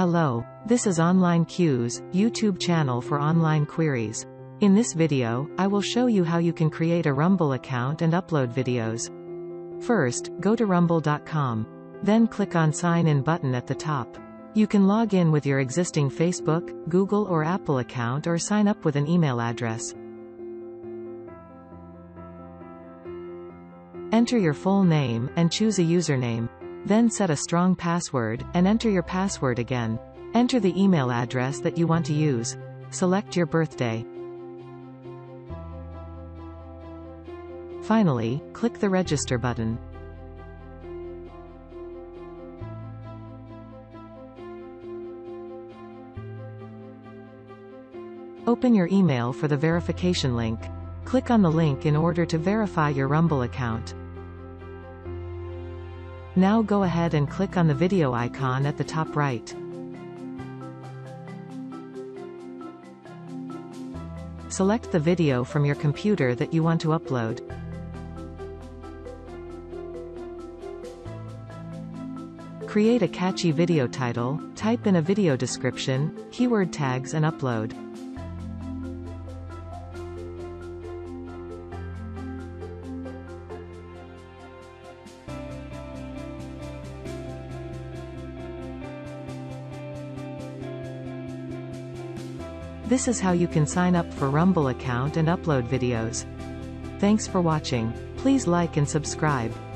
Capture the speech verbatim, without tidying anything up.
Hello, this is OnlineQues, YouTube channel for online queries. In this video, I will show you how you can create a Rumble account and upload videos. First, go to rumble dot com. Then click on Sign In button at the top. You can log in with your existing Facebook, Google or Apple account or sign up with an email address. Enter your full name, and choose a username. Then set a strong password, and enter your password again. Enter the email address that you want to use. Select your birthday. Finally, click the register button. Open your email for the verification link. Click on the link in order to verify your Rumble account. Now go ahead and click on the video icon at the top right. Select the video from your computer that you want to upload. Create a catchy video title, type in a video description, keyword tags and upload. This is how you can sign up for Rumble account and upload videos. Thanks for watching. Please like and subscribe.